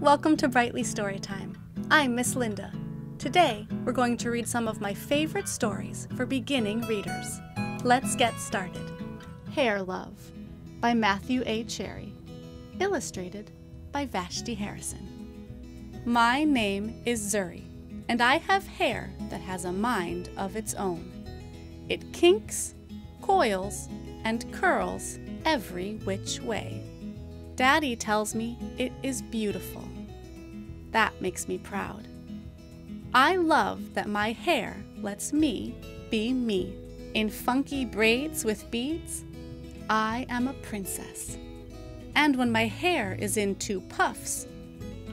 Welcome to Brightly Storytime. I'm Miss Linda. Today, we're going to read some of my favorite stories for beginning readers. Let's get started. Hair Love by Matthew A. Cherry. Illustrated by Vashti Harrison. My name is Zuri, and I have hair that has a mind of its own. It kinks, coils, and curls every which way. Daddy tells me it is beautiful. That makes me proud. I love that my hair lets me be me. In funky braids with beads, I am a princess. And when my hair is in two puffs,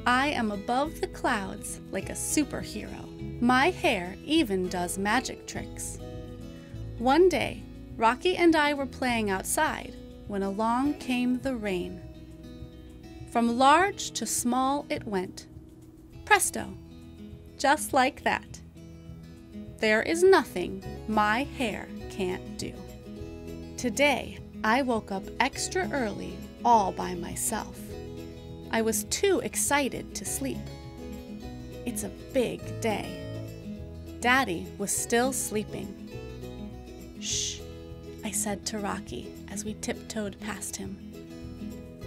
I am above the clouds like a superhero. My hair even does magic tricks. One day, Rocky and I were playing outside when along came the rain. From large to small it went. Presto! Just like that. There is nothing my hair can't do. Today, I woke up extra early all by myself. I was too excited to sleep. It's a big day. Daddy was still sleeping. Shh, I said to Rocky as we tiptoed past him.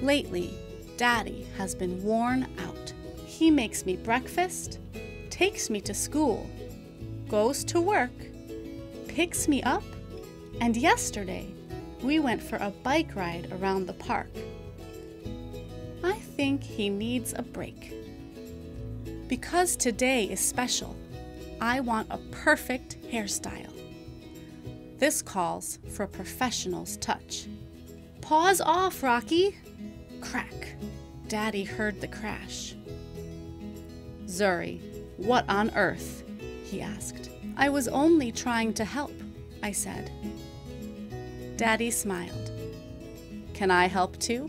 Lately, Daddy has been worn out. He makes me breakfast, takes me to school, goes to work, picks me up, and yesterday we went for a bike ride around the park. I think he needs a break. Because today is special, I want a perfect hairstyle. This calls for a professional's touch. Paws off, Rocky! Crack! Daddy heard the crash. Zuri, what on earth? He asked. I was only trying to help, I said. Daddy smiled. Can I help too?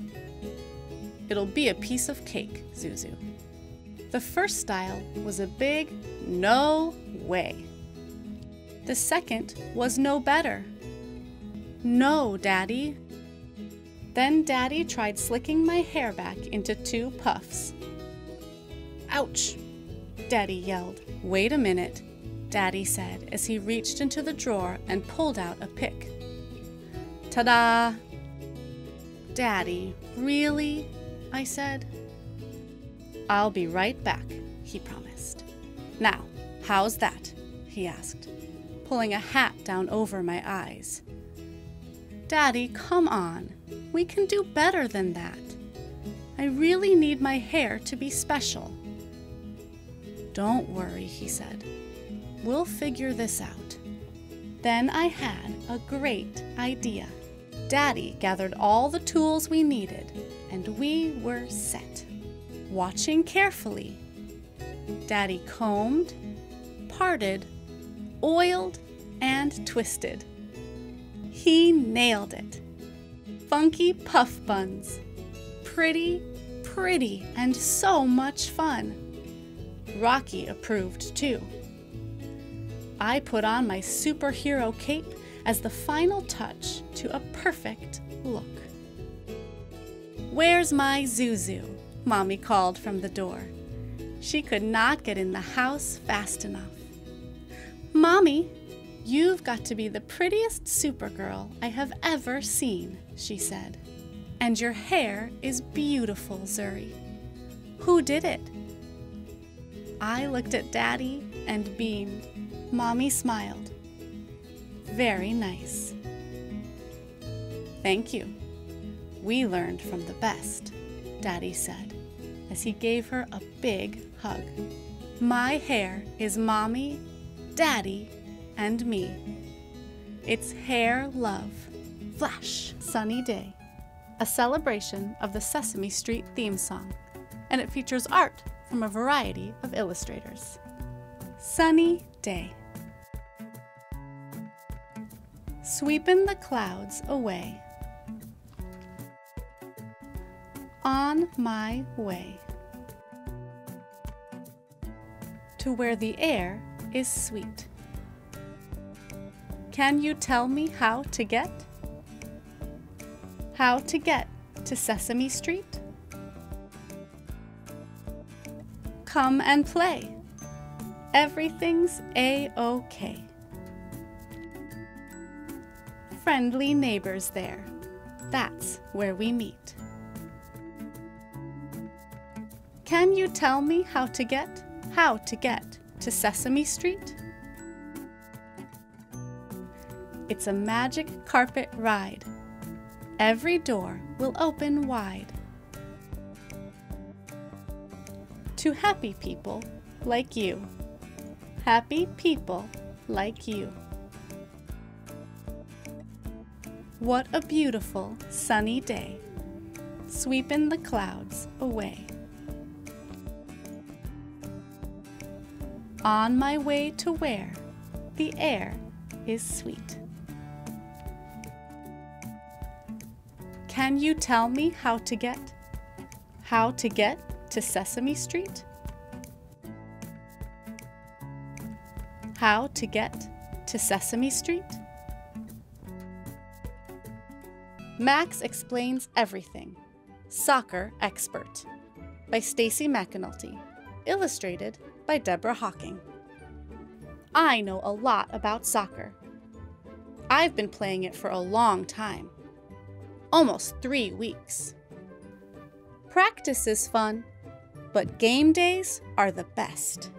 It'll be a piece of cake, Zuzu. The first style was a big no way. The second was no better. No, Daddy. Then Daddy tried slicking my hair back into two puffs. Ouch! Daddy yelled. Wait a minute, Daddy said as he reached into the drawer and pulled out a pick. Ta-da! Daddy, really? I said. I'll be right back, he promised. Now, how's that? He asked, pulling a hat down over my eyes. Daddy, come on. We can do better than that. I really need my hair to be special. Don't worry, he said. We'll figure this out. Then I had a great idea. Daddy gathered all the tools we needed, and we were set. Watching carefully, Daddy combed, parted, oiled, and twisted. He nailed it. Funky puff buns. Pretty, pretty, and so much fun. Rocky approved too. I put on my superhero cape as the final touch to a perfect look. Where's my Zuzu? Mommy called from the door. She could not get in the house fast enough. Mommy, you've got to be the prettiest Supergirl I have ever seen, she said. And your hair is beautiful, Zuri. Who did it? I looked at Daddy and beamed. Mommy smiled. Very nice. Thank you. We learned from the best, Daddy said, as he gave her a big hug. My hair is Mommy, Daddy, and me. It's Hair Love. Flash! Sunny Day. A celebration of the Sesame Street theme song, and it features art from a variety of illustrators. Sunny Day. Sweepin' the clouds away. On my way to where the air is sweet. Can you tell me how to get? How to get to Sesame Street? come and play. Everything's a-okay. Friendly neighbors there. That's where we meet. Can you tell me how to get to Sesame Street? It's a magic carpet ride. Every door will open wide. To happy people like you. Happy people like you. What a beautiful sunny day, sweeping the clouds away. On my way to where the air is sweet. Can you tell me how to get to Sesame Street? How to get to Sesame Street? Max Explains Everything, Soccer Expert, by Stacy McAnulty, illustrated by Deborah Hocking. I know a lot about soccer. I've been playing it for a long time, almost 3 weeks. Practice is fun, but game days are the best.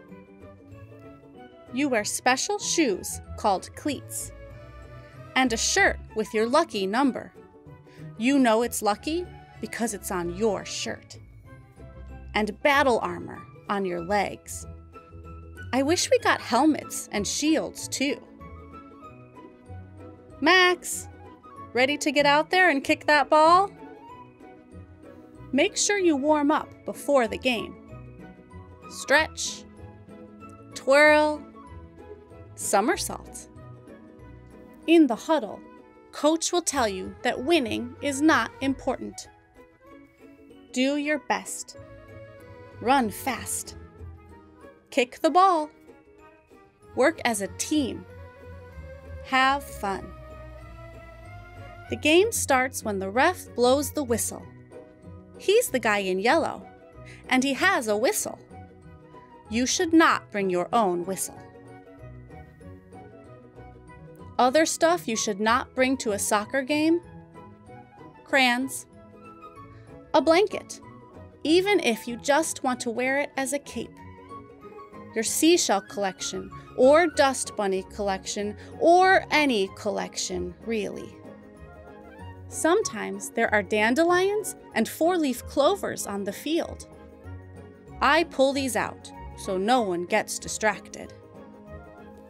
You wear special shoes called cleats and a shirt with your lucky number. You know it's lucky because it's on your shirt. And battle armor on your legs. I wish we got helmets and shields too. Max, ready to get out there and kick that ball? Make sure you warm up before the game. Stretch, twirl, somersault. In the huddle, Coach will tell you that winning is not important. Do your best. Run fast. Kick the ball. Work as a team. Have fun. The game starts when the ref blows the whistle. He's the guy in yellow, and he has a whistle. You should not bring your own whistle. Other stuff you should not bring to a soccer game? Crayons, a blanket, even if you just want to wear it as a cape, your seashell collection or dust bunny collection or any collection, really. Sometimes there are dandelions and four-leaf clovers on the field. I pull these out so no one gets distracted.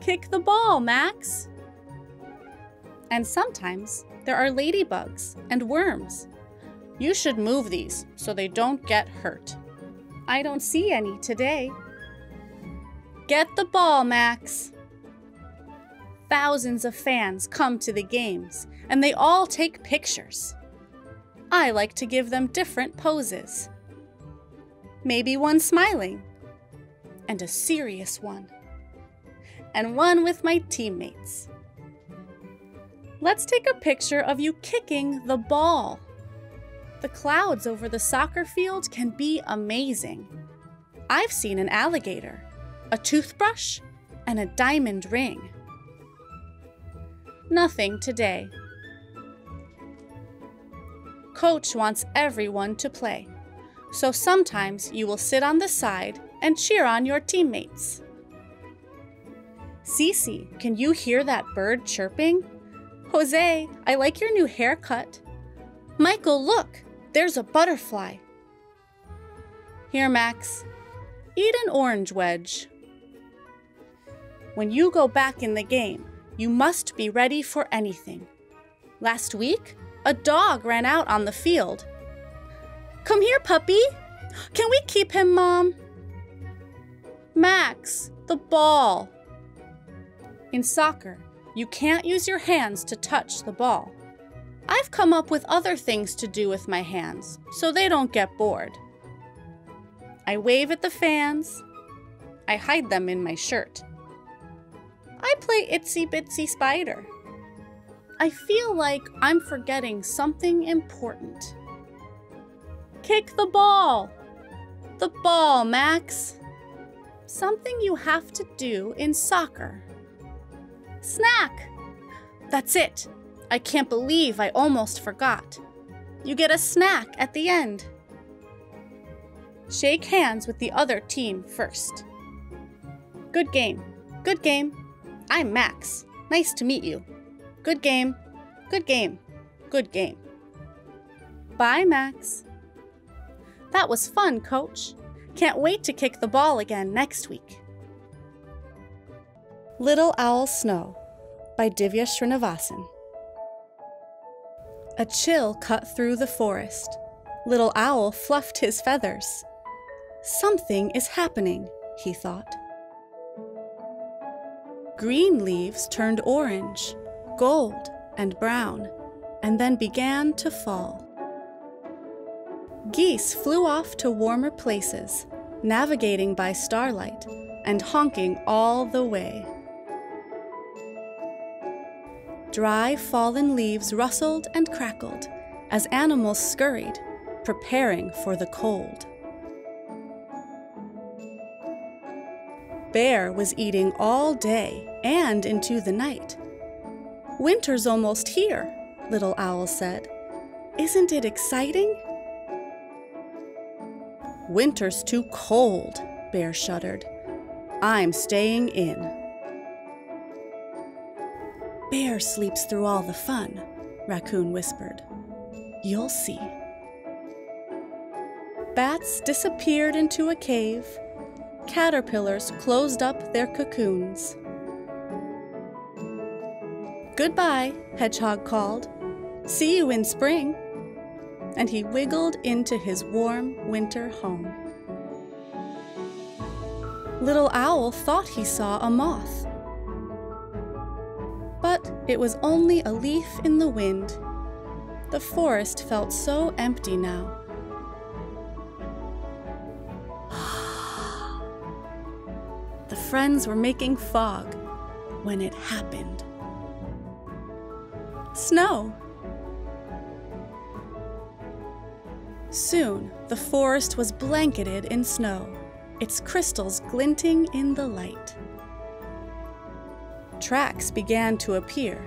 Kick the ball, Max! And sometimes there are ladybugs and worms. You should move these so they don't get hurt. I don't see any today. Get the ball, Max. Thousands of fans come to the games and they all take pictures. I like to give them different poses. Maybe one smiling and a serious one and one with my teammates. Let's take a picture of you kicking the ball. The clouds over the soccer field can be amazing. I've seen an alligator, a toothbrush, and a diamond ring. Nothing today. Coach wants everyone to play, so sometimes you will sit on the side and cheer on your teammates. Cece, can you hear that bird chirping? Jose, I like your new haircut. Michael, look, there's a butterfly. Here, Max, eat an orange wedge. When you go back in the game, you must be ready for anything. Last week, a dog ran out on the field. Come here, puppy. Can we keep him, Mom? Max, the ball. In soccer, you can't use your hands to touch the ball. I've come up with other things to do with my hands so they don't get bored. I wave at the fans. I hide them in my shirt. I play Itsy Bitsy Spider. I feel like I'm forgetting something important. Kick the ball! The ball, Max! Something you have to do in soccer. Snack! That's it. I can't believe I almost forgot. You get a snack at the end. Shake hands with the other team first. Good game. Good game. I'm Max. Nice to meet you. Good game. Good game. Good game. Bye, Max. That was fun, Coach. Can't wait to kick the ball again next week. Little Owl Snow by Divya Srinivasan. A chill cut through the forest. Little Owl fluffed his feathers. Something is happening, he thought. Green leaves turned orange, gold, and brown, and then began to fall. Geese flew off to warmer places, navigating by starlight and honking all the way. Dry fallen leaves rustled and crackled as animals scurried, preparing for the cold. Bear was eating all day and into the night. Winter's almost here, Little Owl said. Isn't it exciting? Winter's too cold, Bear shuddered. I'm staying in. Bear sleeps through all the fun, Raccoon whispered. You'll see. Bats disappeared into a cave. Caterpillars closed up their cocoons. Goodbye, Hedgehog called. See you in spring. And he wiggled into his warm winter home. Little Owl thought he saw a moth. But it was only a leaf in the wind. The forest felt so empty now. The friends were making fog when it happened. Snow! Soon, the forest was blanketed in snow, its crystals glinting in the light. Tracks began to appear.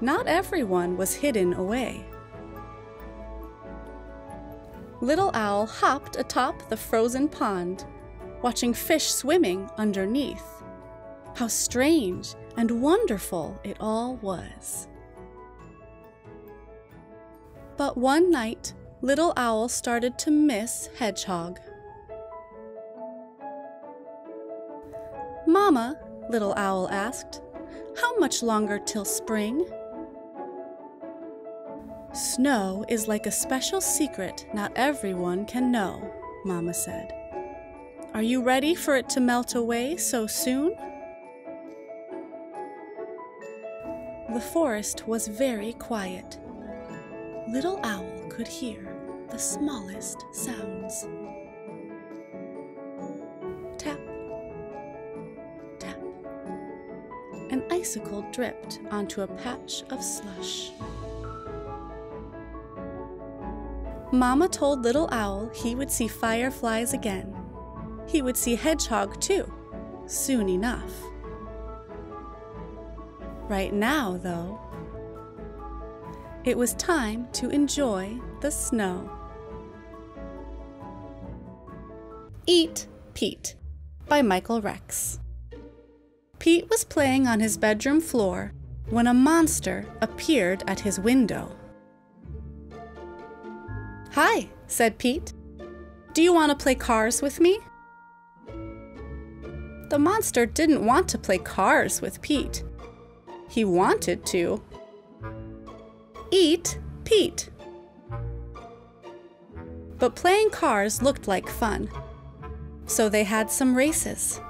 Not everyone was hidden away. Little Owl hopped atop the frozen pond, watching fish swimming underneath. How strange and wonderful it all was. But one night, Little Owl started to miss Hedgehog. Mama, Little Owl asked, how much longer till spring? Snow is like a special secret not everyone can know, Mama said. Are you ready for it to melt away so soon? The forest was very quiet. Little Owl could hear the smallest sounds. Tap, tap. An icicle dripped onto a patch of slush. Mama told Little Owl he would see fireflies again. He would see Hedgehog too, soon enough. Right now, though, it was time to enjoy the snow. Eat, Pete by Michael Rex. Pete was playing on his bedroom floor when a monster appeared at his window. Hi, said Pete. Do you want to play cars with me? The monster didn't want to play cars with Pete. He wanted to eat Pete. But playing cars looked like fun, so they had some races.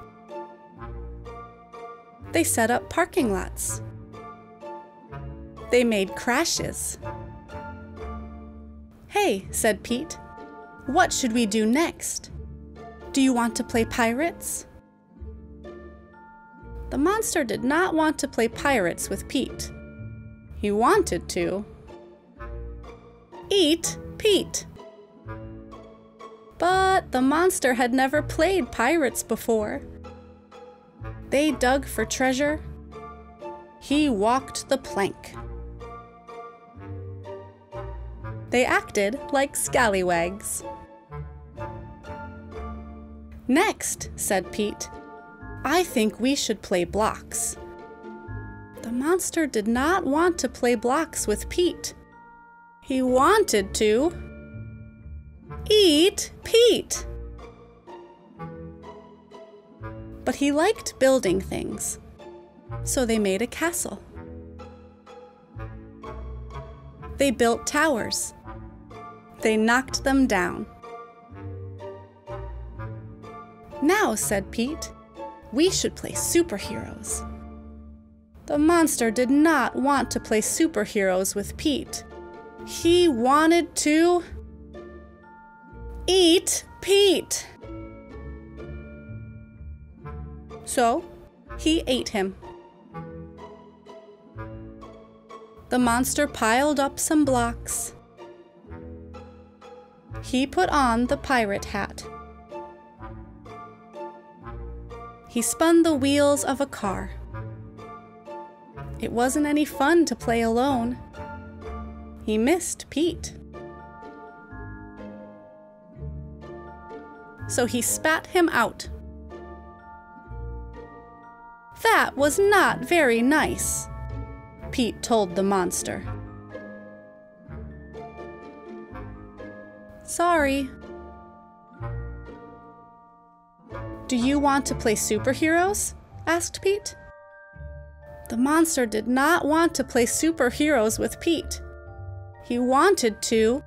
They set up parking lots. They made crashes. Hey, said Pete, what should we do next? Do you want to play pirates? The monster did not want to play pirates with Pete. He wanted to eat Pete. But the monster had never played pirates before. They dug for treasure. He walked the plank. They acted like scallywags. "Next," said Pete, "I think we should play blocks." The monster did not want to play blocks with Pete. He wanted to eat Pete. But he liked building things, so they made a castle. They built towers. They knocked them down. "Now," said Pete, "we should play superheroes." The monster did not want to play superheroes with Pete. He wanted to eat Pete. So he ate him. The monster piled up some blocks. He put on the pirate hat. He spun the wheels of a car. It wasn't any fun to play alone. He missed Pete. So he spat him out. "That was not very nice," Pete told the monster. "Sorry. Do you want to play superheroes?" asked Pete. The monster did not want to play superheroes with Pete. He wanted to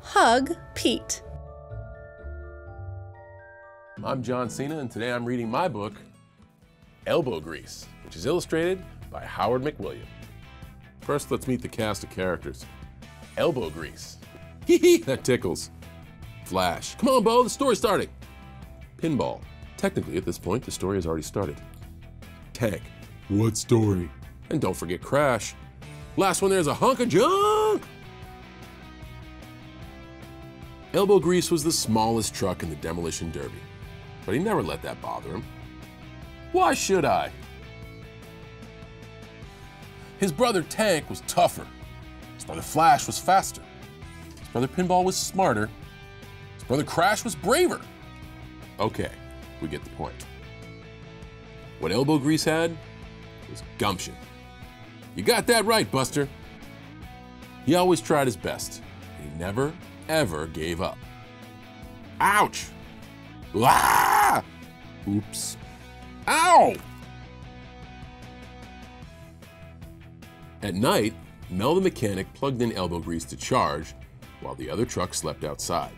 hug Pete. I'm John Cena, and today I'm reading my book, Elbow Grease, which is illustrated by Howard McWilliam. First, let's meet the cast of characters. Elbow Grease. Hee hee, that tickles. Flash. Come on, Bo, the story's starting. Pinball. Technically, at this point, the story has already started. Tank. What story? And don't forget Crash. Last one there's a hunk of junk! Elbow Grease was the smallest truck in the demolition derby, but he never let that bother him. Why should I? His brother Tank was tougher. His brother Flash was faster. His brother Pinball was smarter. His brother Crash was braver. Okay, we get the point. What Elbow Grease had was gumption. You got that right, Buster. He always tried his best. He never, ever gave up. Ouch! Ah! Oops. Ow! At night, Mel the mechanic plugged in Elbow Grease to charge while the other truck slept outside.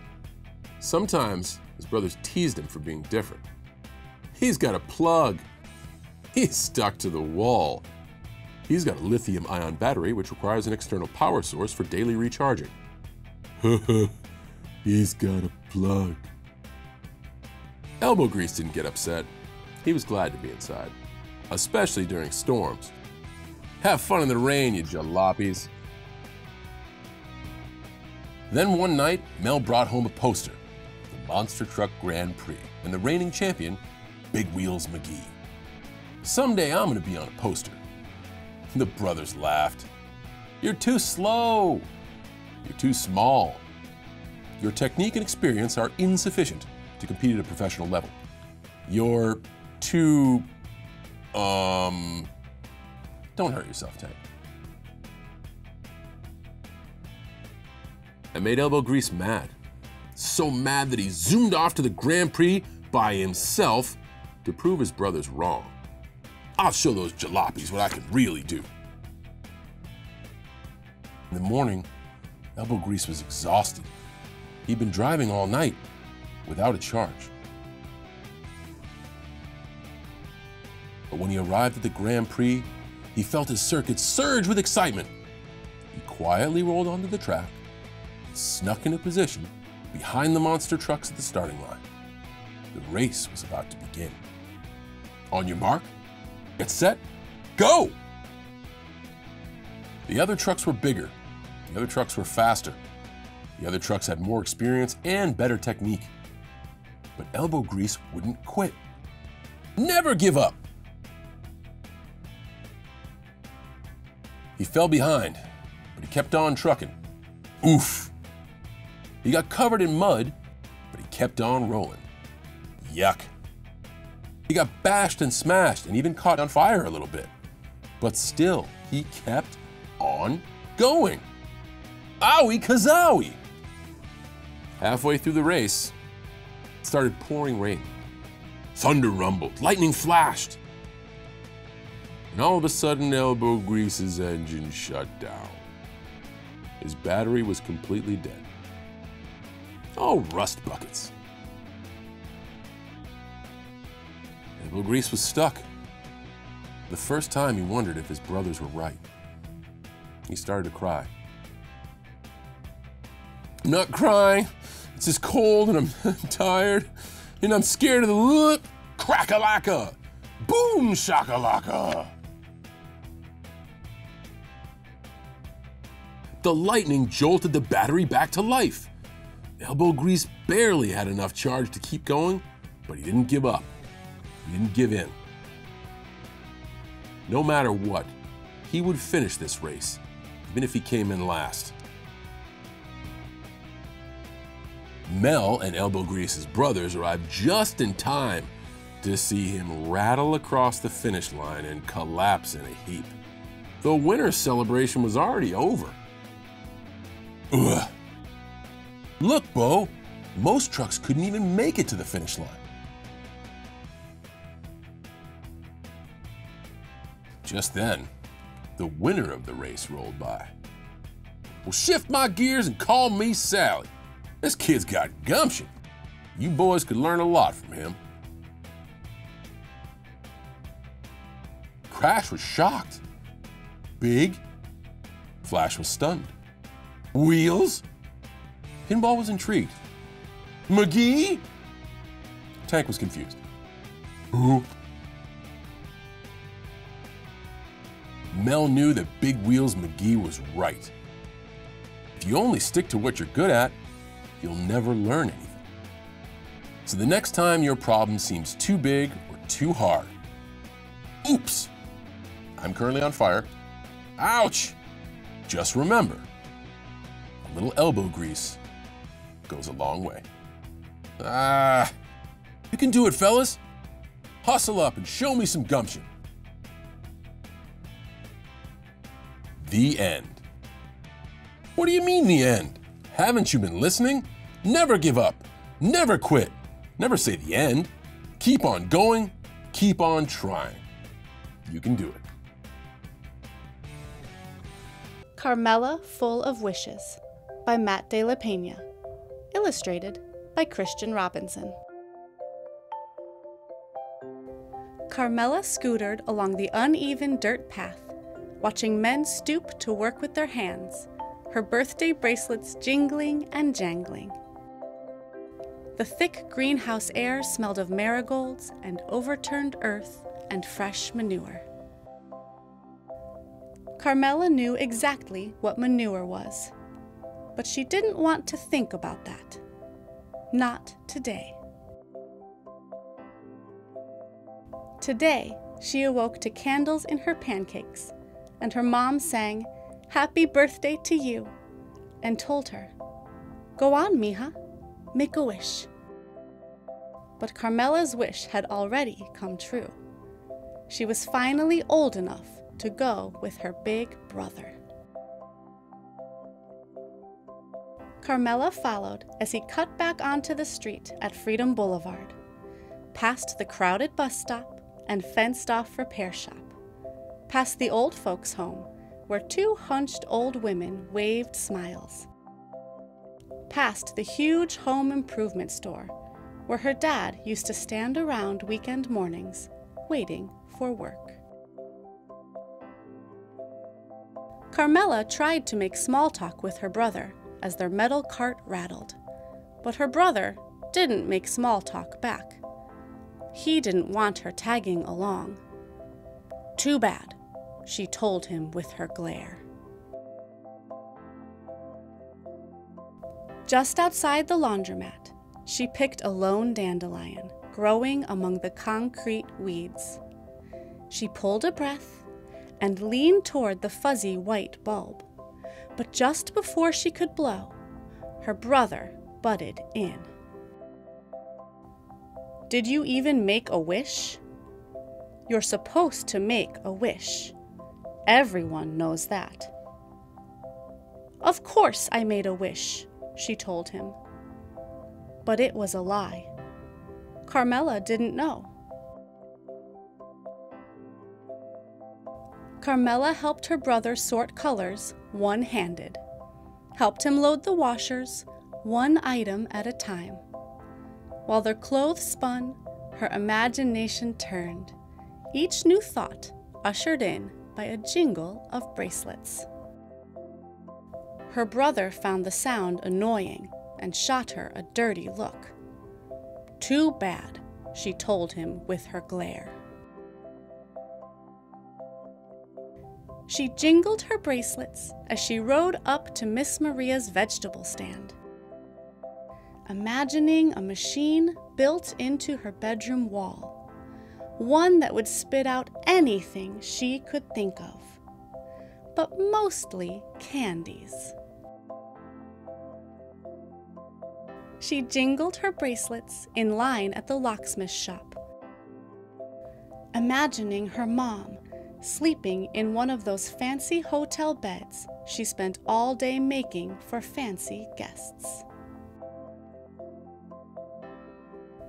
Sometimes his brothers teased him for being different. He's got a plug. He's stuck to the wall. He's got a lithium-ion battery, which requires an external power source for daily recharging. He's got a plug. Elbow Grease didn't get upset. He was glad to be inside, especially during storms. Have fun in the rain, you jalopies. Then one night, Mel brought home a poster, the Monster Truck Grand Prix, and the reigning champion, Big Wheels McGee. "Someday I'm gonna be on a poster." The brothers laughed. "You're too slow. You're too small. Your technique and experience are insufficient to compete at a professional level. You're too, don't hurt yourself, Tank." That made Elbow Grease mad. So mad that he zoomed off to the Grand Prix by himself to prove his brothers wrong. "I'll show those jalopies what I can really do." In the morning, Elbow Grease was exhausted. He'd been driving all night without a charge. But when he arrived at the Grand Prix, he felt his circuits surge with excitement. He quietly rolled onto the track and snuck into position behind the monster trucks at the starting line. The race was about to begin. "On your mark, get set, go!" The other trucks were bigger. The other trucks were faster. The other trucks had more experience and better technique. But Elbow Grease wouldn't quit. Never give up! He fell behind, but he kept on trucking. Oof! He got covered in mud, but he kept on rolling. Yuck! He got bashed and smashed and even caught on fire a little bit. But still, he kept on going. Owie kazowie! Halfway through the race, it started pouring rain. Thunder rumbled, lightning flashed. And all of a sudden, Elbow Grease's engine shut down. His battery was completely dead. Oh, rust buckets. Elbow Grease was stuck. The first time he wondered if his brothers were right. He started to cry. I'm not crying. It's just cold and I'm tired. And I'm scared of the look. Crack-a-lacka. Boom shakalaka. The lightning jolted the battery back to life. Elbow Grease barely had enough charge to keep going, but he didn't give up. He didn't give in. No matter what, he would finish this race, even if he came in last. Mel and Elbow Grease's brothers arrived just in time to see him rattle across the finish line and collapse in a heap. The winner's celebration was already over. Ugh. Look, Bo, most trucks couldn't even make it to the finish line. Just then, the winner of the race rolled by. Well, shift my gears and call me Sally. This kid's got gumption. You boys could learn a lot from him. Crash was shocked. Big. Flash was stunned. Wheels. Pinball was intrigued. McGee? Tank was confused. Who? Mel knew that Big Wheels McGee was right. If you only stick to what you're good at, you'll never learn anything. So the next time your problem seems too big or too hard, oops, I'm currently on fire. Ouch! Just remember, a little elbow grease goes a long way. Ah, you can do it, fellas. Hustle up and show me some gumption. The end. What do you mean, the end? Haven't you been listening? Never give up. Never quit. Never say the end. Keep on going. Keep on trying. You can do it. Carmela Full of Wishes by Matt de la Peña. Illustrated by Christian Robinson. Carmela scootered along the uneven dirt path, watching men stoop to work with their hands, her birthday bracelets jingling and jangling. The thick greenhouse air smelled of marigolds and overturned earth and fresh manure. Carmela knew exactly what manure was, but she didn't want to think about that. Not today. Today, she awoke to candles in her pancakes, and her mom sang, "Happy birthday to you," and told her, "Go on, mija, make a wish." But Carmela's wish had already come true. She was finally old enough to go with her big brother. Carmela followed as he cut back onto the street at Freedom Boulevard, past the crowded bus stop and fenced-off repair shop, past the old folks' home, where two hunched old women waved smiles, past the huge home improvement store, where her dad used to stand around weekend mornings, waiting for work. Carmela tried to make small talk with her brother as their metal cart rattled, but her brother didn't make small talk back. He didn't want her tagging along. Too bad, she told him with her glare. Just outside the laundromat, she picked a lone dandelion growing among the concrete weeds. She pulled a breath and leaned toward the fuzzy white bulb. But just before she could blow, her brother butted in. Did you even make a wish? You're supposed to make a wish. Everyone knows that. Of course I made a wish, she told him. But it was a lie. Carmela didn't know. Carmela helped her brother sort colors one-handed, helped him load the washers, one item at a time. While their clothes spun, her imagination turned, each new thought ushered in by a jingle of bracelets. Her brother found the sound annoying and shot her a dirty look. Too bad, she told him with her glare. She jingled her bracelets as she rode up to Miss Maria's vegetable stand, imagining a machine built into her bedroom wall, one that would spit out anything she could think of, but mostly candies. She jingled her bracelets in line at the locksmith shop, imagining her mom sleeping in one of those fancy hotel beds she spent all day making for fancy guests.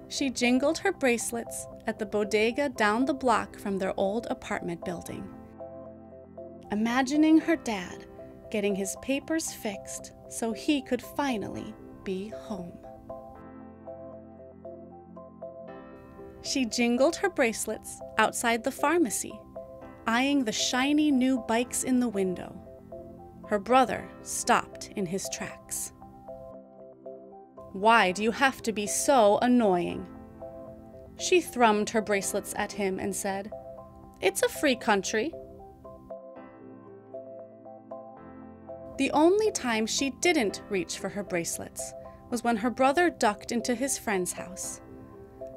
She jingled her bracelets at the bodega down the block from their old apartment building, imagining her dad getting his papers fixed so he could finally be home. She jingled her bracelets outside the pharmacy, eyeing the shiny new bikes in the window. Her brother stopped in his tracks. Why do you have to be so annoying? She thrummed her bracelets at him and said, "It's a free country." The only time she didn't reach for her bracelets was when her brother ducked into his friend's house.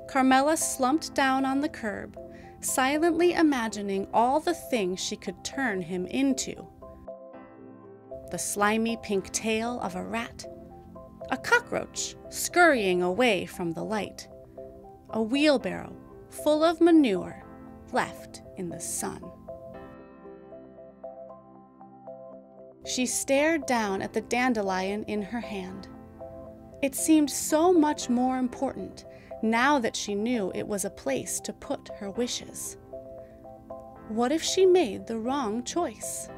Carmela slumped down on the curb, silently imagining all the things she could turn him into. The slimy pink tail of a rat, a cockroach scurrying away from the light, a wheelbarrow full of manure left in the sun. She stared down at the dandelion in her hand. It seemed so much more important now that she knew it was a place to put her wishes. What if she made the wrong choice?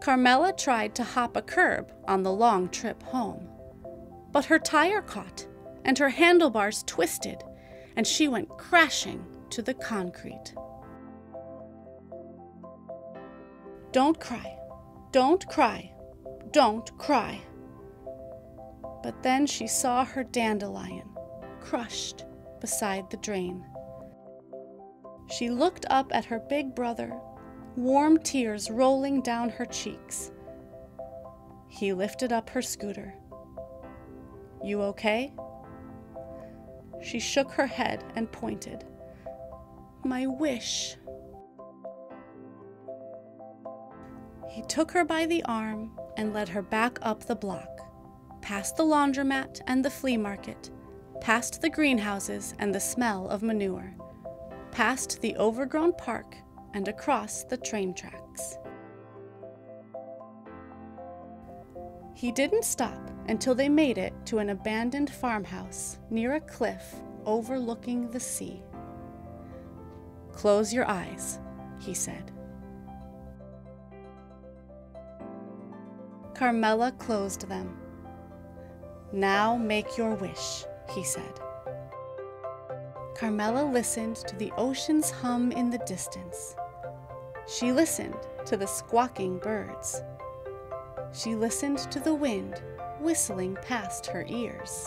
Carmela tried to hop a curb on the long trip home, but her tire caught and her handlebars twisted, and she went crashing to the concrete. Don't cry, don't cry, don't cry. But then she saw her dandelion crushed beside the drain. She looked up at her big brother, warm tears rolling down her cheeks. He lifted up her scooter. You okay? She shook her head and pointed. My wish. He took her by the arm and led her back up the block, past the laundromat and the flea market, past the greenhouses and the smell of manure, past the overgrown park and across the train tracks. He didn't stop until they made it to an abandoned farmhouse near a cliff overlooking the sea. Close your eyes, he said. Carmela closed them. Now make your wish, he said. Carmela listened to the ocean's hum in the distance. She listened to the squawking birds. She listened to the wind whistling past her ears.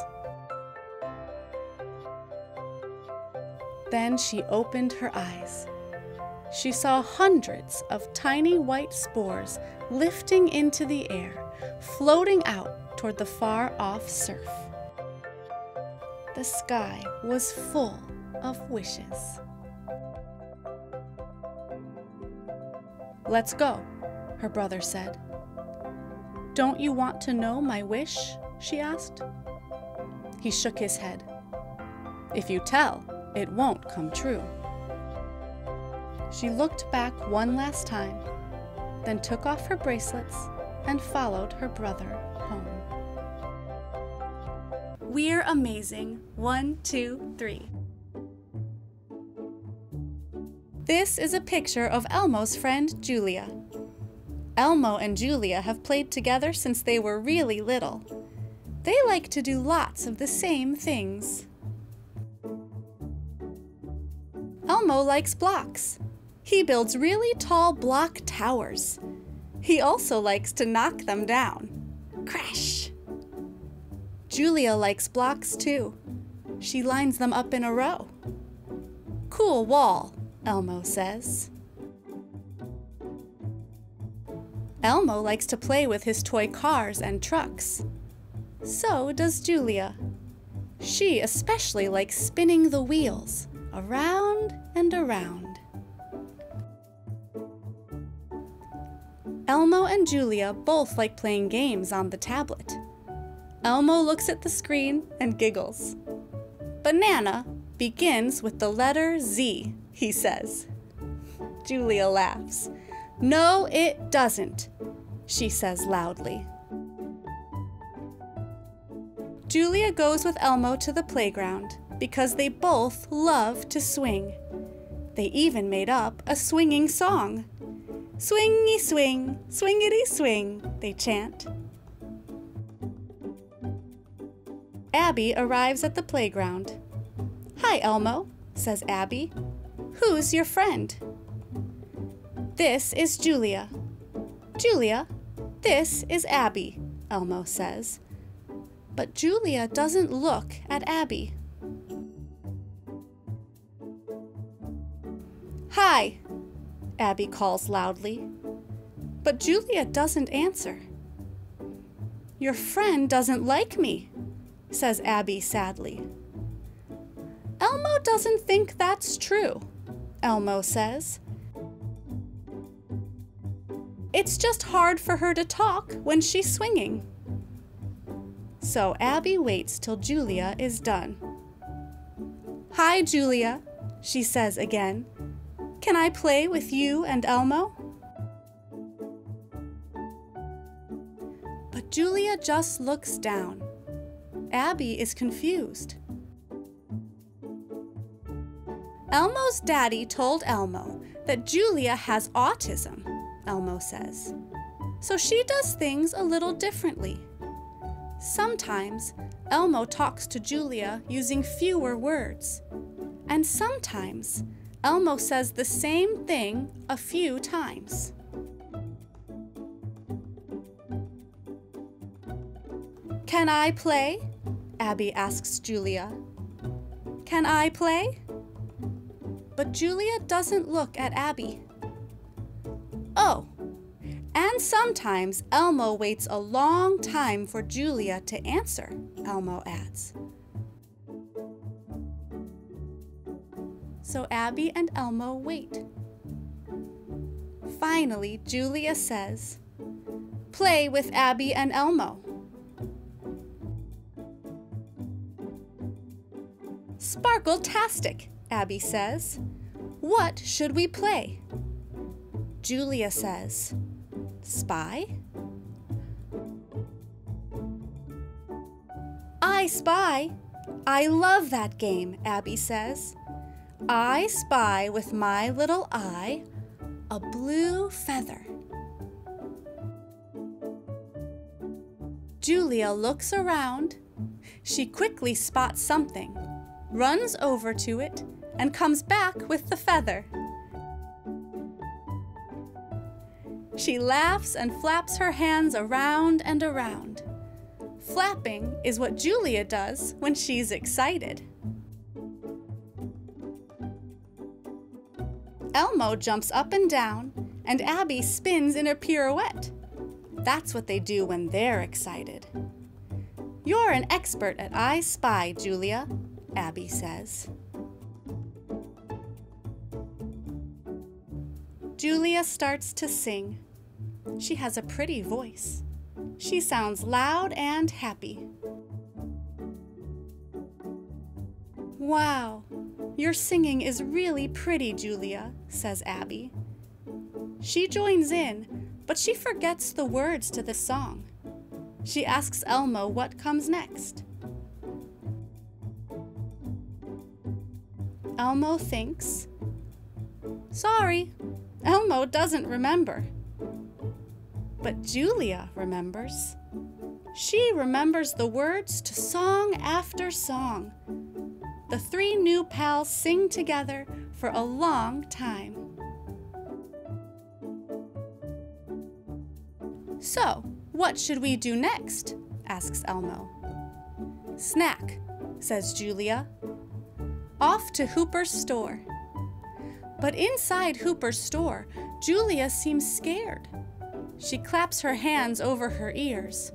Then she opened her eyes. she saw hundreds of tiny white spores lifting into the air, floating out toward the far-off surf. The sky was full of wishes. "Let's go," her brother said. "Don't you want to know my wish?" she asked. He shook his head. "If you tell, it won't come true." She looked back one last time, then took off her bracelets and followed her brother home. We're amazing. 1, 2, 3. This is a picture of Elmo's friend, Julia. Elmo and Julia have played together since they were really little. They like to do lots of the same things. Elmo likes blocks. He builds really tall block towers. He also likes to knock them down. Crash! Julia likes blocks too. She lines them up in a row. "Cool wall," Elmo says. Elmo likes to play with his toy cars and trucks. So does Julia. She especially likes spinning the wheels around and around. Elmo and Julia both like playing games on the tablet. Elmo looks at the screen and giggles. "Banana begins with the letter Z," he says. Julia laughs. "No, it doesn't," she says loudly. Julia goes with Elmo to the playground because they both love to swing. They even made up a swinging song. "Swingy swing, swingity swing," they chant. Abby arrives at the playground. "Hi, Elmo," says Abby. "Who's your friend?" "This is Julia." "Julia, this is Abby," Elmo says. But Julia doesn't look at Abby. "Hi," Abby calls loudly. But Julia doesn't answer. "Your friend doesn't like me," says Abby sadly. "Elmo doesn't think that's true," Elmo says. "It's just hard for her to talk when she's swinging." So Abby waits till Julia is done. "Hi, Julia," she says again. "Can I play with you and Elmo?" But Julia just looks down. Abby is confused. Elmo's daddy told Elmo that Julia has autism, Elmo says. So she does things a little differently. Sometimes Elmo talks to Julia using fewer words. And sometimes Elmo says the same thing a few times. "Can I play?" Abby asks Julia. "Can I play?" But Julia doesn't look at Abby. Oh, and sometimes Elmo waits a long time for Julia to answer, Elmo adds. So Abby and Elmo wait. Finally, Julia says, "Play with Abby and Elmo." "Sparkle-tastic," Abby says. "What should we play?" Julia says, "Spy?" "I spy. I love that game," Abby says. "I spy with my little eye a blue feather." Julia looks around. She quickly spots something, runs over to it, and comes back with the feather. She laughs and flaps her hands around and around. Flapping is what Julia does when she's excited. Elmo jumps up and down, and Abby spins in a pirouette. That's what they do when they're excited. You're an expert at I Spy, Julia, Abby says. Julia starts to sing. She has a pretty voice. She sounds loud and happy. Wow, your singing is really pretty, Julia, says Abby. She joins in, but she forgets the words to the song. She asks Elmo what comes next. Elmo thinks. Sorry, Elmo doesn't remember. But Julia remembers. She remembers the words to song after song. The three new pals sing together for a long time. So, what should we do next? Asks Elmo. Snack, says Julia. Off to Hooper's store. But inside Hooper's store, Julia seems scared. She claps her hands over her ears.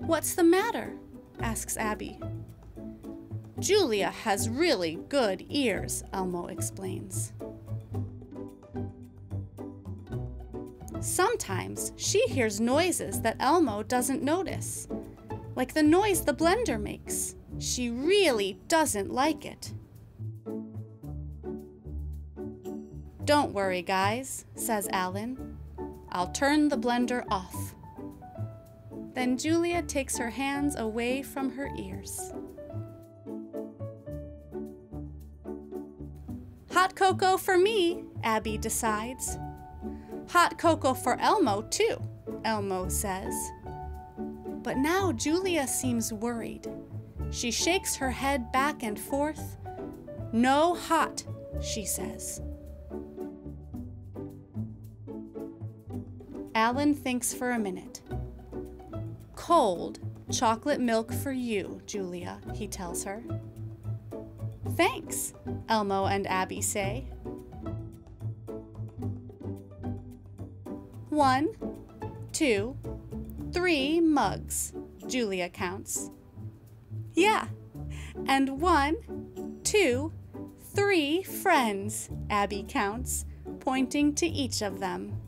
What's the matter? Asks Abby. Julia has really good ears, Elmo explains. Sometimes she hears noises that Elmo doesn't notice, like the noise the blender makes. She really doesn't like it. Don't worry, guys, says Alan. I'll turn the blender off. Then Julia takes her hands away from her ears. Hot cocoa for me, Abby decides. Hot cocoa for Elmo, too, Elmo says. But now Julia seems worried. She shakes her head back and forth. No hot, she says. Alan thinks for a minute. Cold chocolate milk for you, Julia, he tells her. Thanks, Elmo and Abby say. One, two, three mugs, Julia counts. Yeah, and one, two, three friends, Abby counts, pointing to each of them.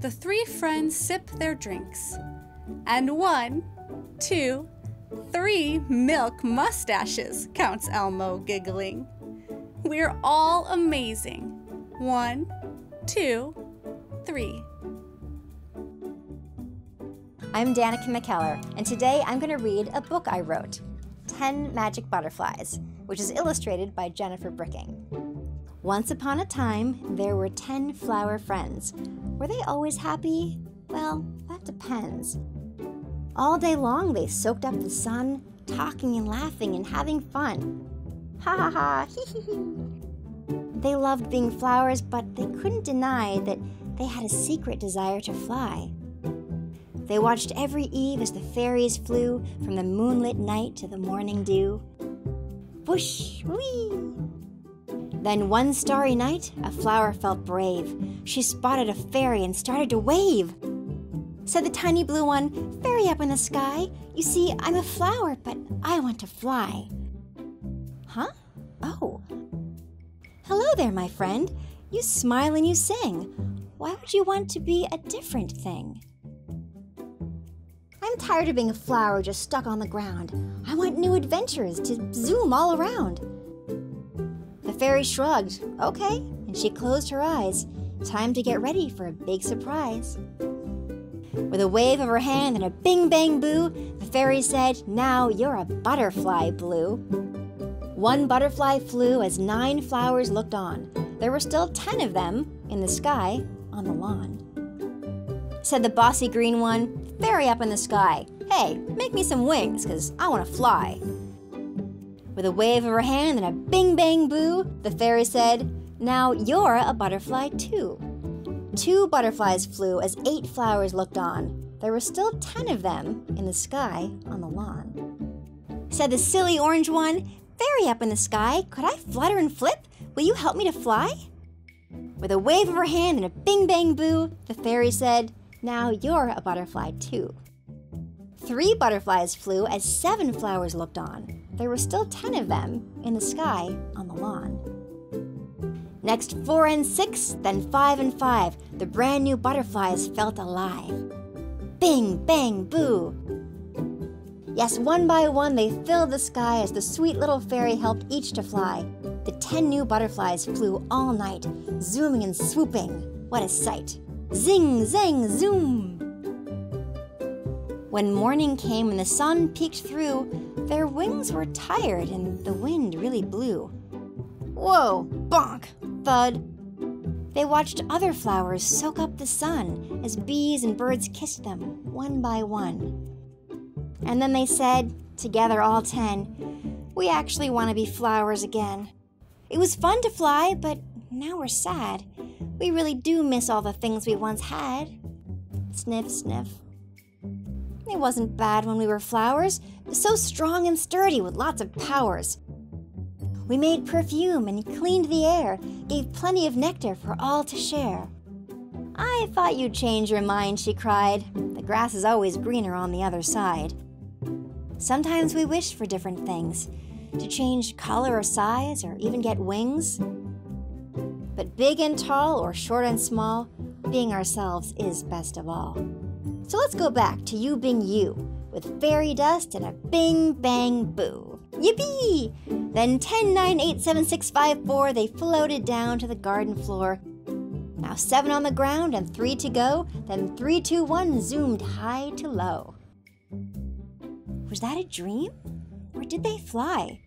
The three friends sip their drinks. And one, two, three milk mustaches, counts Elmo, giggling. We're all amazing. One, two, three. I'm Danica McKellar, and today I'm going to read a book I wrote, 10 Magic Butterflies, which is illustrated by Jennifer Bricking. Once upon a time, there were 10 flower friends. Were they always happy? Well, that depends. All day long they soaked up the sun, talking and laughing and having fun. Ha ha ha, hee hee hee. They loved being flowers, but they couldn't deny that they had a secret desire to fly. They watched every eve as the fairies flew from the moonlit night to the morning dew. Whoosh, whee! Then one starry night, a flower felt brave. She spotted a fairy and started to wave. Said the tiny blue one, "Fairy up in the sky, you see, I'm a flower, but I want to fly." Huh? Oh. Hello there, my friend. You smile and you sing. Why would you want to be a different thing? I'm tired of being a flower just stuck on the ground. I want new adventures to zoom all around. The fairy shrugged, okay, and she closed her eyes. Time to get ready for a big surprise. With a wave of her hand and a bing bang boo, the fairy said, now you're a butterfly blue. One butterfly flew as 9 flowers looked on. There were still 10 of them in the sky on the lawn. Said the bossy green one, fairy up in the sky. Hey, make me some wings, 'cause I want to fly. With a wave of her hand and a bing bang boo, the fairy said, now you're a butterfly too. 2 butterflies flew as 8 flowers looked on. There were still 10 of them in the sky on the lawn. said the silly orange one. Very up in the sky, could I flutter and flip? Will you help me to fly? With a wave of her hand and a bing bang boo, the fairy said, now you're a butterfly too. 3 butterflies flew as 7 flowers looked on. There were still 10 of them in the sky on the lawn. Next 4 and 6, then 5 and 5. The brand new butterflies felt alive. Bing, bang, boo. Yes, one by one they filled the sky as the sweet little fairy helped each to fly. The 10 new butterflies flew all night, zooming and swooping. What a sight. Zing, zang, zoom. When morning came and the sun peeked through, their wings were tired and the wind really blew. Whoa, bonk, thud. They watched other flowers soak up the sun as bees and birds kissed them one by one. And then they said, together all 10, we actually want to be flowers again. It was fun to fly, but now we're sad. We really do miss all the things we once had. Sniff, sniff. It wasn't bad when we were flowers, so strong and sturdy with lots of powers. We made perfume and cleaned the air, gave plenty of nectar for all to share. I thought you'd change your mind, she cried. The grass is always greener on the other side. Sometimes we wish for different things, to change color or size or even get wings. But big and tall or short and small, being ourselves is best of all. So let's go back to you being you, with fairy dust and a bing, bang, boo. Yippee! Then 10, 9, 8, 7, 6, 5, 4, they floated down to the garden floor. Now 7 on the ground and 3 to go, then 3, 2, 1 zoomed high to low. Was that a dream? Or did they fly?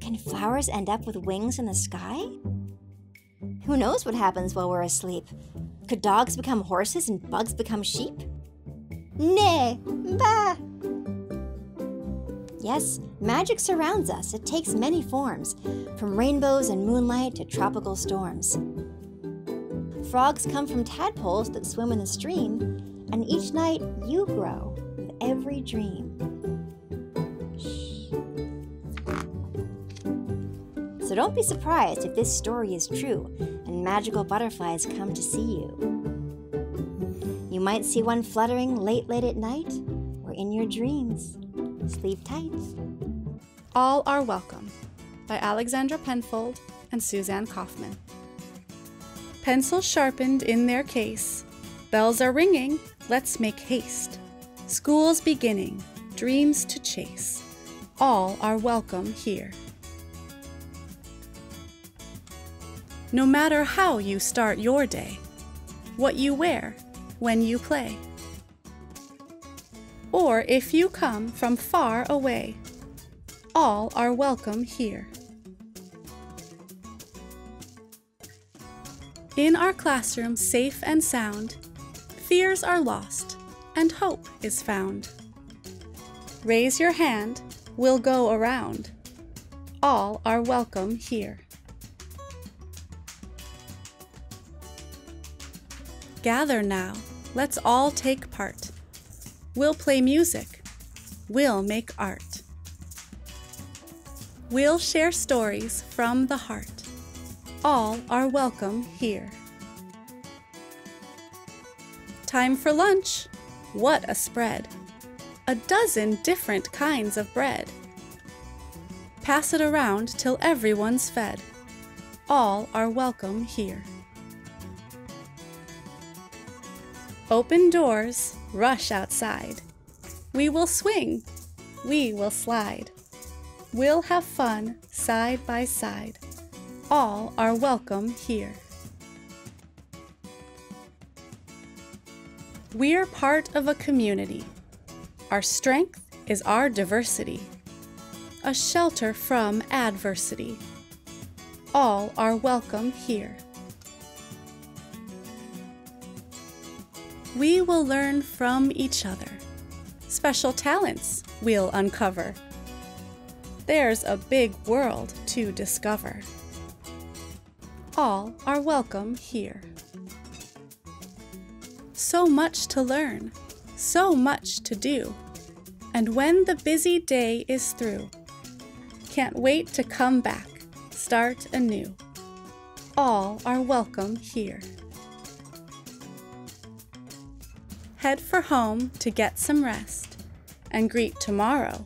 Can flowers end up with wings in the sky? Who knows what happens while we're asleep? Could dogs become horses and bugs become sheep? Nay, bah! Yes, magic surrounds us. It takes many forms, from rainbows and moonlight to tropical storms. Frogs come from tadpoles that swim in the stream, and each night you grow with every dream. Shh. So don't be surprised if this story is true and magical butterflies come to see you. You might see one fluttering late, late at night, or in your dreams. Sleep tight. All Are Welcome by Alexandra Penfold and Suzanne Kaufman. Pencils sharpened in their case. Bells are ringing, let's make haste. School's beginning, dreams to chase. All are welcome here. No matter how you start your day, what you wear, when you play, or if you come from far away, all are welcome here. In our classroom, safe and sound, fears are lost and hope is found. Raise your hand, we'll go around. All are welcome here. Gather now. Let's all take part. We'll play music. We'll make art. We'll share stories from the heart. All are welcome here. Time for lunch. What a spread. A dozen different kinds of bread. Pass it around till everyone's fed. All are welcome here. Open doors, rush outside. We will swing, we will slide. We'll have fun side by side. All are welcome here. We're part of a community. Our strength is our diversity. A shelter from adversity. All are welcome here. We will learn from each other. Special talents we'll uncover. There's a big world to discover. All are welcome here. So much to learn, so much to do. And when the busy day is through, Can't wait to come back. Start anew. All are welcome here. Head for home to get some rest and greet tomorrow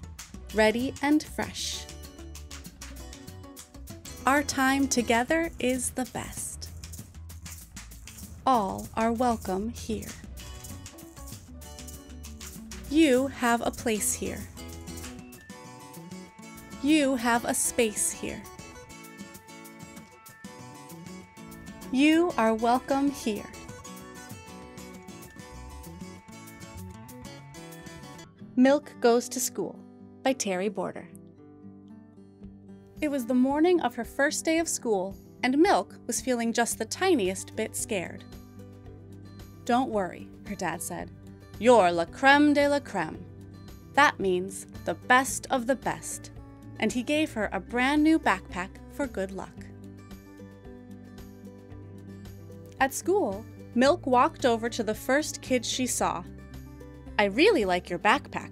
ready and fresh. Our time together is the best. All are welcome here. You have a place here. You have a space here. You are welcome here. Milk Goes to School by Terry Border. It was the morning of her first day of school, and Milk was feeling just the tiniest bit scared. "Don't worry," her dad said. "You're la creme de la creme. That means the best of the best." And he gave her a brand new backpack for good luck. At school, Milk walked over to the first kid she saw. "I really like your backpack,"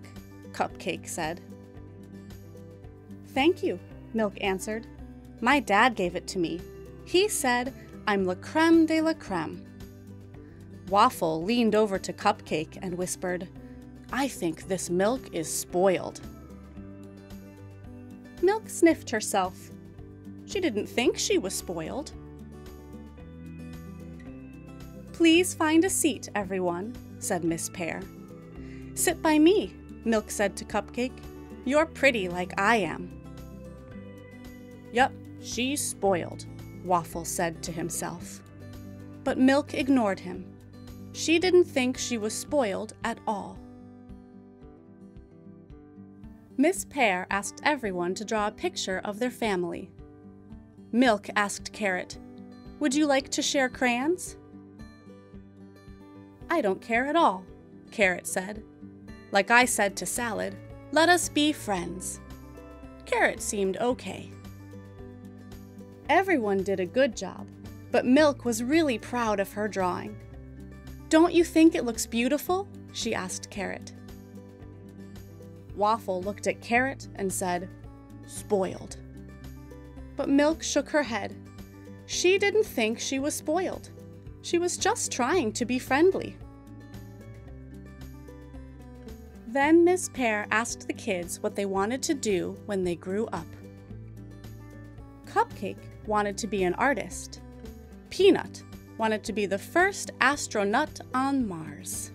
Cupcake said. "Thank you," Milk answered. "My dad gave it to me. He said, I'm la creme de la creme." Waffle leaned over to Cupcake and whispered, "I think this Milk is spoiled." Milk sniffed herself. She didn't think she was spoiled. "Please find a seat, everyone," said Miss Pear. "Sit by me," Milk said to Cupcake. "You're pretty like I am." "Yep, she's spoiled," Waffle said to himself. But Milk ignored him. She didn't think she was spoiled at all. Miss Pear asked everyone to draw a picture of their family. Milk asked Carrot, "Would you like to share crayons?" "I don't care at all," Carrot said. "Like I said to Salad, let us be friends." Carrot seemed okay. Everyone did a good job, but Milk was really proud of her drawing. "Don't you think it looks beautiful?" she asked Carrot. Waffle looked at Carrot and said, "Spoiled." But Milk shook her head. She didn't think she was spoiled. She was just trying to be friendly. Then Miss Pear asked the kids what they wanted to do when they grew up. Cupcake wanted to be an artist. Peanut wanted to be the first astronaut on Mars.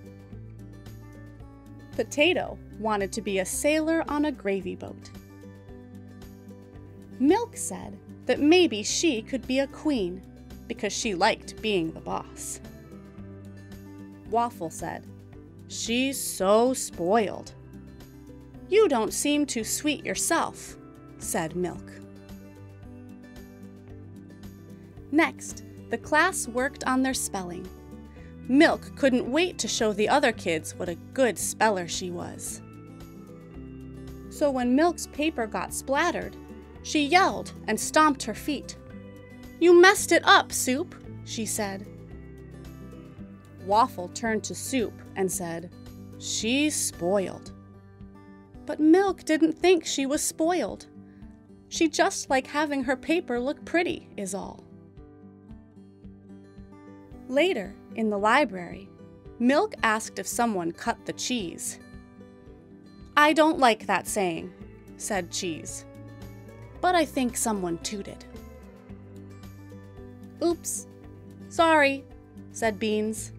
Potato wanted to be a sailor on a gravy boat. Milk said that maybe she could be a queen because she liked being the boss. Waffle said, "She's so spoiled." "You don't seem too sweet yourself," said Milk. Next, the class worked on their spelling. Milk couldn't wait to show the other kids what a good speller she was. So when Milk's paper got splattered, she yelled and stomped her feet. "You messed it up, Soup," she said. Waffle turned to Soup and said, "She's spoiled." But Milk didn't think she was spoiled. She just liked having her paper look pretty is all. Later, in the library, Milk asked if someone cut the cheese. "I don't like that saying," said Cheese. "But I think someone tooted." "Oops, sorry," said Beans.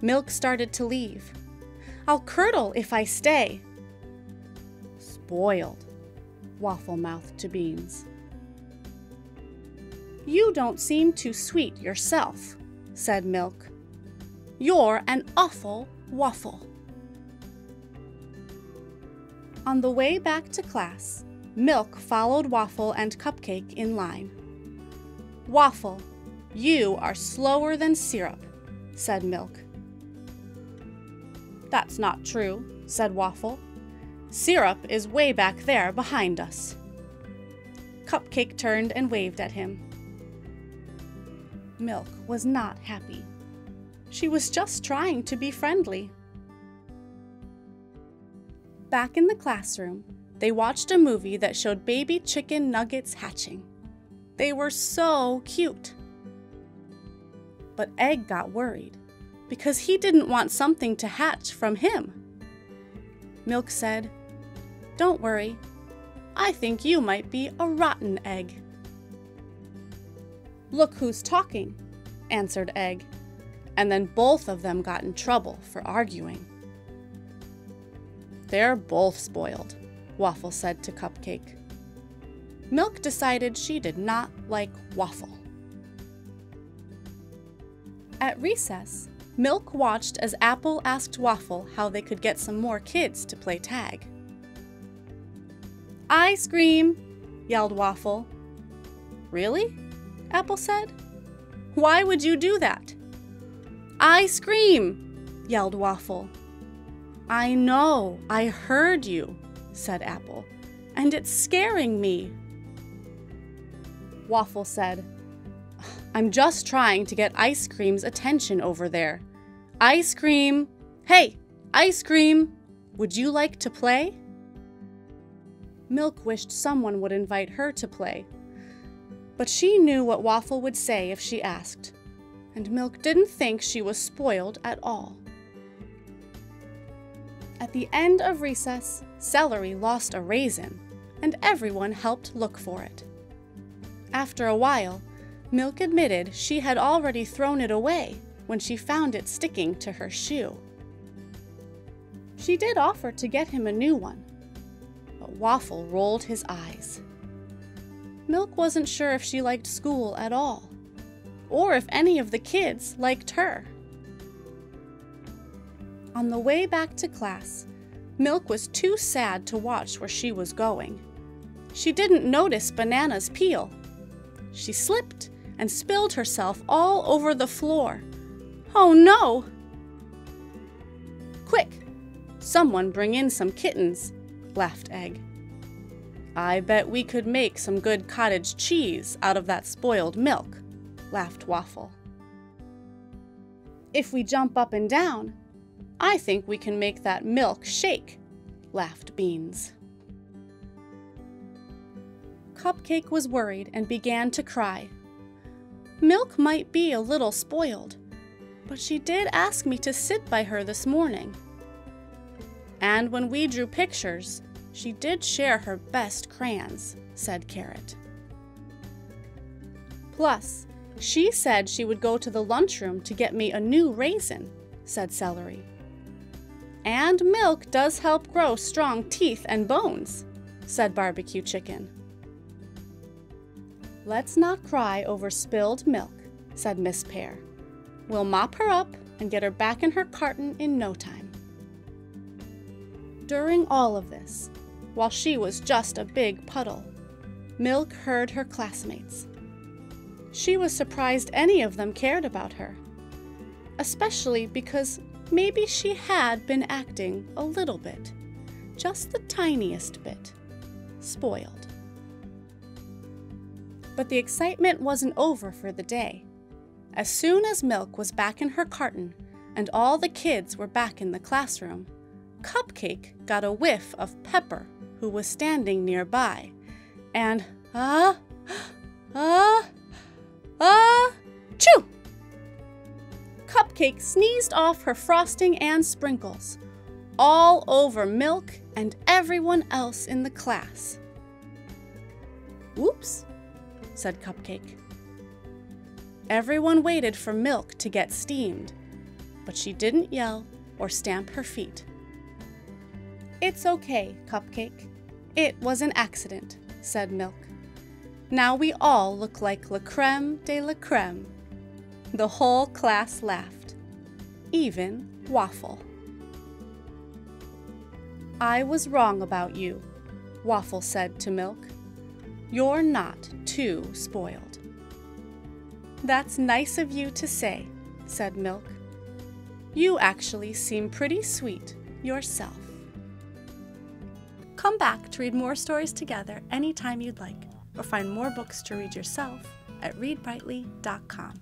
Milk started to leave. "I'll curdle if I stay." "Spoiled," Waffle mouthed to Beans. "You don't seem too sweet yourself," said Milk. "You're an awful waffle." On the way back to class, Milk followed Waffle and Cupcake in line. "Waffle, you are slower than syrup," said Milk. "That's not true," said Waffle. "Syrup is way back there behind us." Cupcake turned and waved at him. Milk was not happy. She was just trying to be friendly. Back in the classroom, they watched a movie that showed baby chicken nuggets hatching. They were so cute. But Egg got worried because he didn't want something to hatch from him. Milk said, "Don't worry, I think you might be a rotten egg." "Look who's talking," answered Egg, and then both of them got in trouble for arguing. "They're both spoiled," Waffle said to Cupcake. Milk decided she did not like Waffle. At recess, Milk watched as Apple asked Waffle how they could get some more kids to play tag. "Ice cream!" yelled Waffle. "Really?" Apple said. "Why would you do that?" "Ice cream!" yelled Waffle. "I know, I heard you," said Apple, "and it's scaring me." Waffle said, "I'm just trying to get Ice Cream's attention over there. Ice Cream! Hey, Ice Cream! Would you like to play?" Milk wished someone would invite her to play, but she knew what Waffle would say if she asked, and Milk didn't think she was spoiled at all. At the end of recess, Celery lost a raisin, and everyone helped look for it. After a while, Milk admitted she had already thrown it away when she found it sticking to her shoe. She did offer to get him a new one, but Waffle rolled his eyes. Milk wasn't sure if she liked school at all, or if any of the kids liked her. On the way back to class, Milk was too sad to watch where she was going. She didn't notice Banana's peel. She slipped and spilled herself all over the floor. Oh no! "Quick, someone bring in some kittens," laughed Egg. "I bet we could make some good cottage cheese out of that spoiled milk," laughed Waffle. "If we jump up and down, I think we can make that milk shake," laughed Beans. Cupcake was worried and began to cry. Milk might be a little spoiled, but she did ask me to sit by her this morning. "And when we drew pictures, she did share her best crayons," said Carrot. "Plus, she said she would go to the lunchroom to get me a new raisin," said Celery. "And milk does help grow strong teeth and bones," said Barbecue Chicken. "Let's not cry over spilled milk," said Miss Pear. "We'll mop her up and get her back in her carton in no time." During all of this, while she was just a big puddle, Milk heard her classmates. She was surprised any of them cared about her, especially because maybe she had been acting a little bit, just the tiniest bit, spoiled. But the excitement wasn't over for the day. As soon as Milk was back in her carton and all the kids were back in the classroom, Cupcake got a whiff of Pepper, who was standing nearby, and achoo! Cupcake sneezed off her frosting and sprinkles, all over Milk and everyone else in the class. "Oops," said Cupcake. Everyone waited for Milk to get steamed, but she didn't yell or stamp her feet. "It's okay, Cupcake. It was an accident," said Milk. "Now we all look like la crème de la crème." The whole class laughed, even Waffle. "I was wrong about you," Waffle said to Milk. "You're not too spoiled." "That's nice of you to say," said Milk. "You actually seem pretty sweet yourself." Come back to read more stories together anytime you'd like, or find more books to read yourself at readbrightly.com.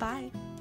Bye.